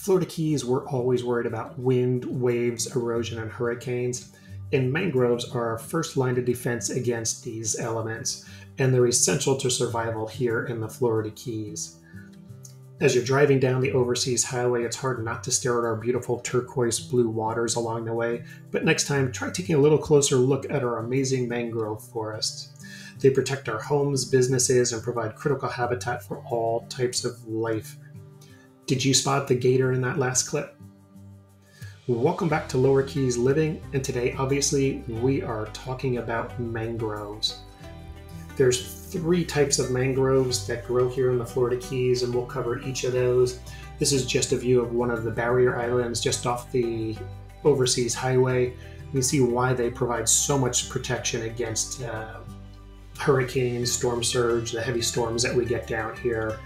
Florida Keys, we're always worried about wind, waves, erosion, and hurricanes, and mangroves are our first line of defense against these elements, and they're essential to survival here in the Florida Keys. As you're driving down the Overseas Highway, it's hard not to stare at our beautiful turquoise blue waters along the way, but next time, try taking a little closer look at our amazing mangrove forests. They protect our homes, businesses, and provide critical habitat for all types of life. Did you spot the gator in that last clip? Welcome back to Lower Keys Living, and today obviously we are talking about mangroves. There's three types of mangroves that grow here in the Florida Keys, and we'll cover each of those. This is just a view of one of the barrier islands just off the Overseas Highway. You can see why they provide so much protection against hurricanes, storm surge, the heavy storms that we get down here.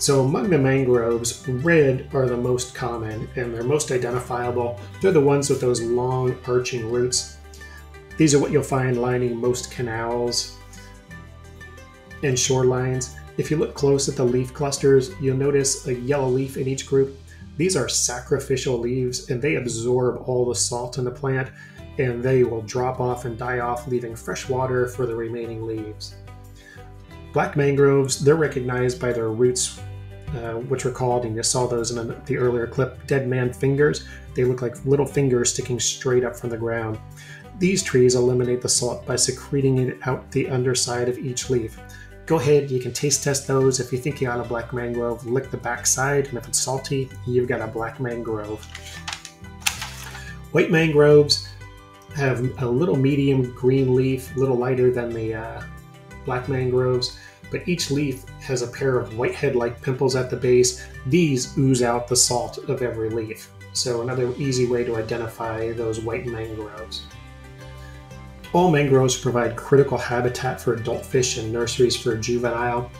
So among the mangroves, red are the most common and they're most identifiable. They're the ones with those long arching roots. These are what you'll find lining most canals and shorelines. If you look close at the leaf clusters, you'll notice a yellow leaf in each group. These are sacrificial leaves and they absorb all the salt in the plant and they will drop off and die off, leaving fresh water for the remaining leaves. Black mangroves, they're recognized by their roots, which are called, and you saw those in the earlier clip, dead man fingers. They look like little fingers sticking straight up from the ground. These trees eliminate the salt by secreting it out the underside of each leaf. Go ahead, you can taste test those. If you think you got a black mangrove, lick the backside, and if it's salty, you've got a black mangrove. White mangroves have a little medium green leaf, a little lighter than the black mangroves, but each leaf has a pair of whitehead-like pimples at the base. These ooze out the salt of every leaf. So another easy way to identify those white mangroves. All mangroves provide critical habitat for adult fish and nurseries for juvenile.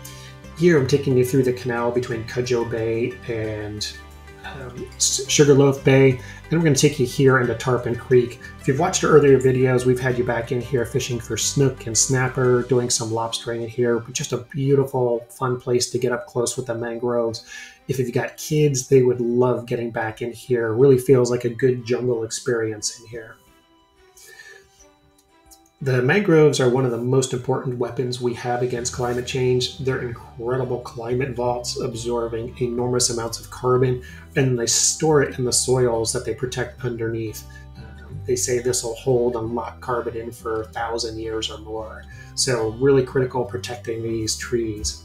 Here I'm taking you through the canal between Cudjoe Bay and Sugarloaf Bay, and we're going to take you here into Tarpon Creek. If you've watched our earlier videos, we've had you back in here fishing for snook and snapper, doing some lobstering in here, but just a beautiful, fun place to get up close with the mangroves. If you've got kids, they would love getting back in here. It really feels like a good jungle experience in here. The mangroves are one of the most important weapons we have against climate change. They're incredible climate vaults absorbing enormous amounts of carbon, and they store it in the soils that they protect underneath. They say this will hold and lock carbon in for 1,000 years or more. So really critical protecting these trees.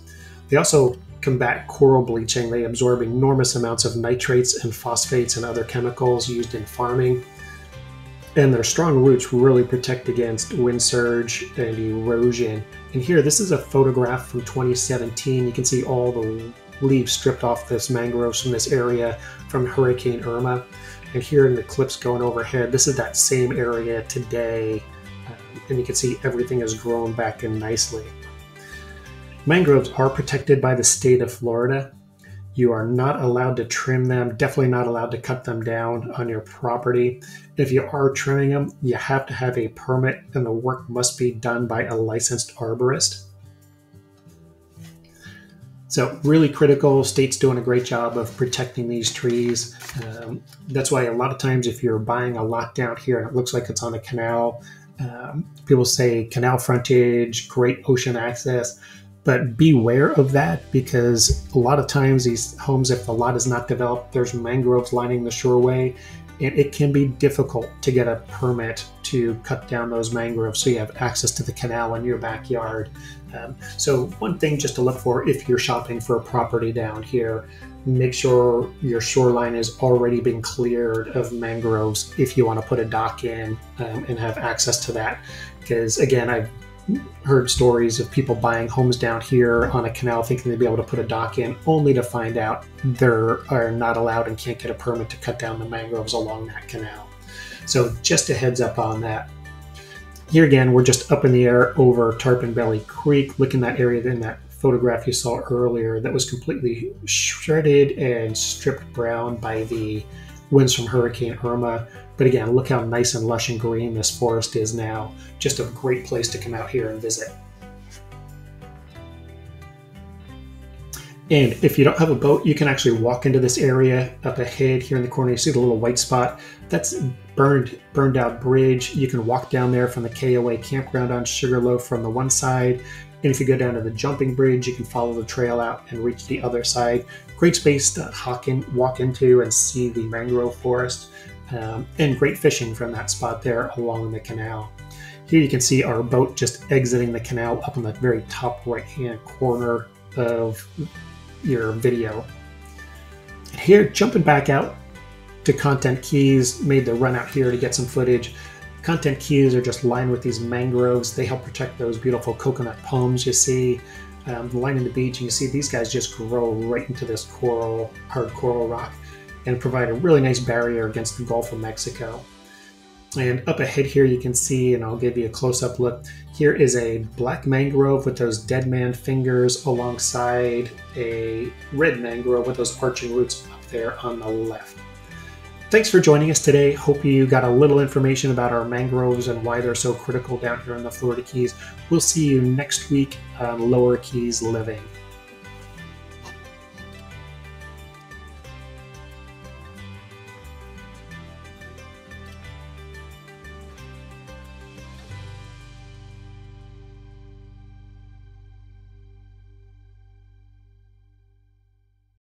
They also combat coral bleaching. They absorb enormous amounts of nitrates and phosphates and other chemicals used in farming. And their strong roots really protect against wind surge and erosion. And here, this is a photograph from 2017. You can see all the leaves stripped off this mangroves from this area from Hurricane Irma. And here in the clips going overhead, this is that same area today. And you can see everything has grown back in nicely. Mangroves are protected by the state of Florida. You are not allowed to trim them, definitely not allowed to cut them down on your property. If you are trimming them, you have to have a permit and the work must be done by a licensed arborist. So really critical, state's doing a great job of protecting these trees. That's why a lot of times if you're buying a lot down here and it looks like it's on a canal, people say canal frontage, great ocean access. But beware of that because a lot of times these homes, if the lot is not developed, there's mangroves lining the shoreway, and it can be difficult to get a permit to cut down those mangroves so you have access to the canal in your backyard. So one thing just to look for if you're shopping for a property down here, make sure your shoreline is already been cleared of mangroves if you want to put a dock in and have access to that. Because again, I've heard stories of people buying homes down here on a canal thinking they'd be able to put a dock in only to find out they are not allowed and can't get a permit to cut down the mangroves along that canal. So just a heads up on that. Here again, we're just up in the air over Tarpon Belly Creek. Look in that area in that photograph you saw earlier that was completely shredded and stripped brown by the winds from Hurricane Irma. But again, look how nice and lush and green this forest is now. Just a great place to come out here and visit. And if you don't have a boat, you can actually walk into this area up ahead here in the corner. You see the little white spot? That's burned out bridge. You can walk down there from the KOA campground on Sugarloaf from the one side. And if you go down to the jumping bridge, you can follow the trail out and reach the other side. Great space to walk into and see the mangrove forest, and great fishing from that spot there along the canal. Here you can see our boat just exiting the canal up in the very top right-hand corner of your video. And here, jumping back out to Content Keys, made the run out here to get some footage. Content Keys are just lined with these mangroves. They help protect those beautiful coconut palms you see lining the beach. And you see these guys just grow right into this coral, hard coral rock, and provide a really nice barrier against the Gulf of Mexico. And up ahead here you can see, and I'll give you a close-up look, here is a black mangrove with those dead man fingers alongside a red mangrove with those arching roots up there on the left. Thanks for joining us today. Hope you got a little information about our mangroves and why they're so critical down here in the Florida Keys. We'll see you next week on Lower Keys Living.